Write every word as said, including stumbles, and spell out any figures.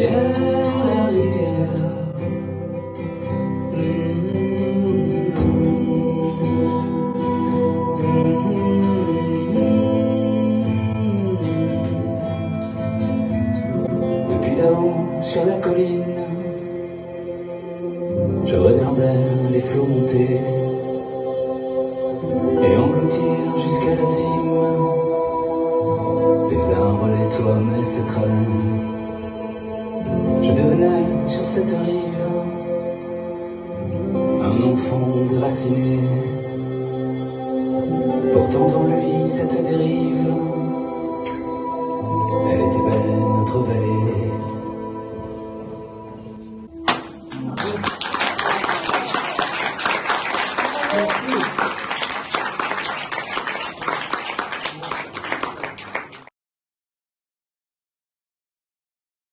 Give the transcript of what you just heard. derrière la rivière. Depuis là-haut, sur la colline, je regardais les flots monter et engloutir jusqu'à la cime les arbres, les toits, mes secrets. Je devenais sur cette rive un enfant déraciné. Portant en lui cette dérive, elle était belle, notre vallée.